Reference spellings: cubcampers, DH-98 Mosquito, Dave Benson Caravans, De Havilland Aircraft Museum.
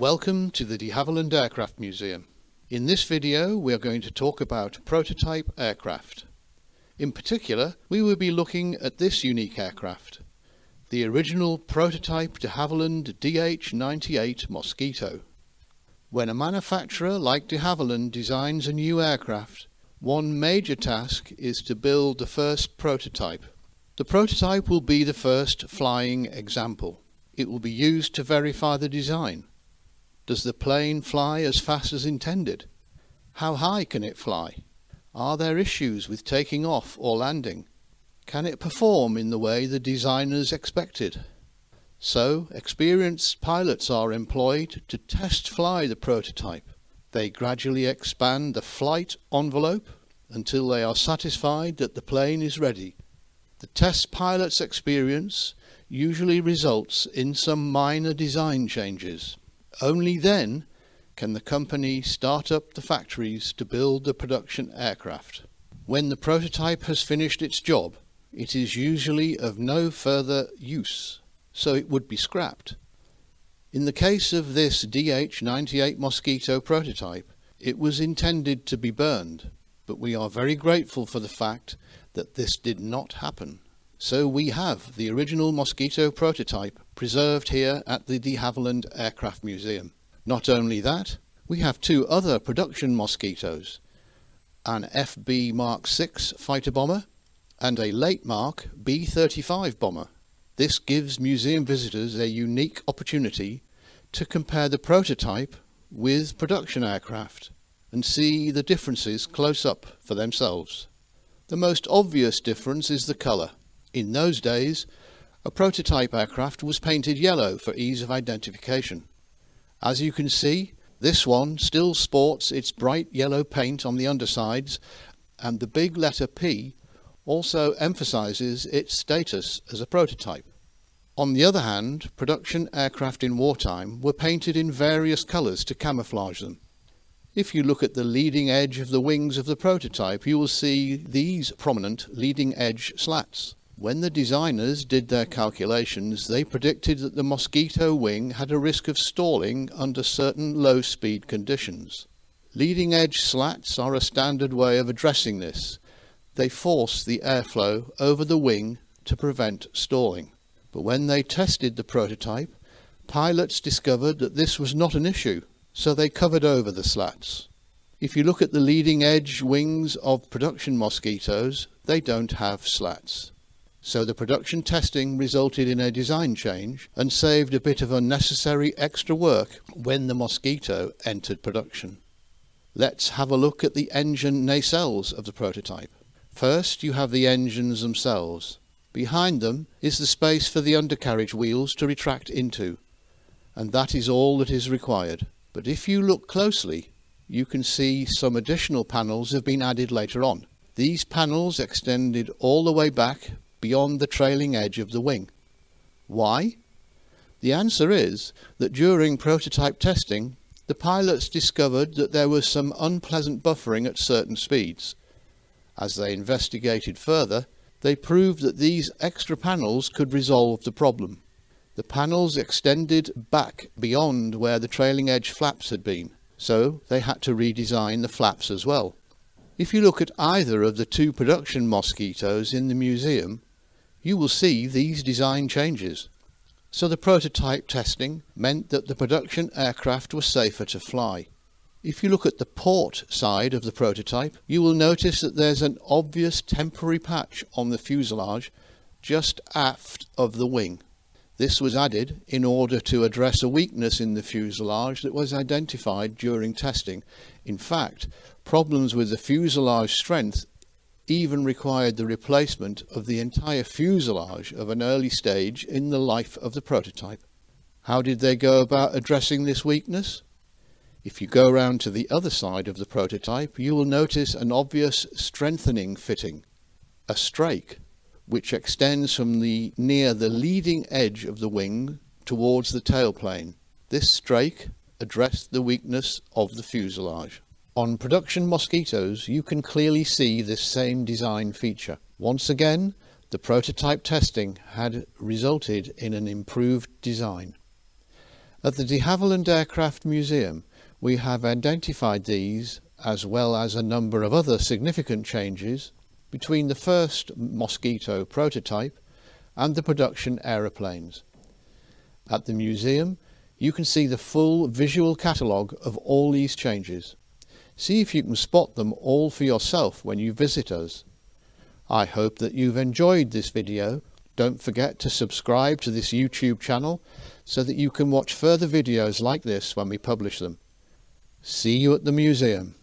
Welcome to the De Havilland Aircraft Museum. In this video we are going to talk about prototype aircraft. In particular, we will be looking at this unique aircraft, the original prototype De Havilland DH-98 Mosquito. When a manufacturer like De Havilland designs a new aircraft, one major task is to build the first prototype. The prototype will be the first flying example. It will be used to verify the design. Does the plane fly as fast as intended? How high can it fly? Are there issues with taking off or landing? Can it perform in the way the designers expected? So, experienced pilots are employed to test fly the prototype. They gradually expand the flight envelope until they are satisfied that the plane is ready. The test pilot's experience usually results in some minor design changes. Only then can the company start up the factories to build the production aircraft. When the prototype has finished its job, it is usually of no further use, so it would be scrapped. In the case of this DH-98 Mosquito prototype, it was intended to be burned, but we are very grateful for the fact that this did not happen. So we have the original Mosquito prototype preserved here at the De Havilland Aircraft Museum. Not only that, we have two other production Mosquitos, an FB Mark 6 fighter bomber and a late Mark B-35 bomber. This gives museum visitors a unique opportunity to compare the prototype with production aircraft and see the differences close up for themselves. The most obvious difference is the colour. In those days, a prototype aircraft was painted yellow for ease of identification. As you can see, this one still sports its bright yellow paint on the undersides, and the big letter P also emphasises its status as a prototype. On the other hand, production aircraft in wartime were painted in various colours to camouflage them. If you look at the leading edge of the wings of the prototype, you will see these prominent leading edge slats. When the designers did their calculations, they predicted that the Mosquito wing had a risk of stalling under certain low-speed conditions. Leading edge slats are a standard way of addressing this. They force the airflow over the wing to prevent stalling. But when they tested the prototype, pilots discovered that this was not an issue, so they covered over the slats. If you look at the leading edge wings of production Mosquitoes, they don't have slats. So the production testing resulted in a design change and saved a bit of unnecessary extra work when the Mosquito entered production. Let's have a look at the engine nacelles of the prototype. First, you have the engines themselves. Behind them is the space for the undercarriage wheels to retract into, and that is all that is required. But if you look closely, you can see some additional panels have been added later on. These panels extended all the way back beyond the trailing edge of the wing. Why? The answer is that during prototype testing, the pilots discovered that there was some unpleasant buffering at certain speeds. As they investigated further, they proved that these extra panels could resolve the problem. The panels extended back beyond where the trailing edge flaps had been, so they had to redesign the flaps as well. If you look at either of the two production Mosquitoes in the museum, you will see these design changes. So the prototype testing meant that the production aircraft were safer to fly. If you look at the port side of the prototype, you will notice that there's an obvious temporary patch on the fuselage just aft of the wing. This was added in order to address a weakness in the fuselage that was identified during testing. In fact, problems with the fuselage strength even required the replacement of the entire fuselage of an early stage in the life of the prototype. How did they go about addressing this weakness? If you go round to the other side of the prototype, you will notice an obvious strengthening fitting, a strake, which extends from near the leading edge of the wing towards the tailplane. This strake addressed the weakness of the fuselage. On production Mosquitoes, you can clearly see this same design feature. Once again, the prototype testing had resulted in an improved design. At the De Havilland Aircraft Museum, we have identified these, as well as a number of other significant changes, between the first Mosquito prototype and the production aeroplanes. At the museum, you can see the full visual catalogue of all these changes. See if you can spot them all for yourself when you visit us. I hope that you've enjoyed this video. Don't forget to subscribe to this YouTube channel so that you can watch further videos like this when we publish them. See you at the museum.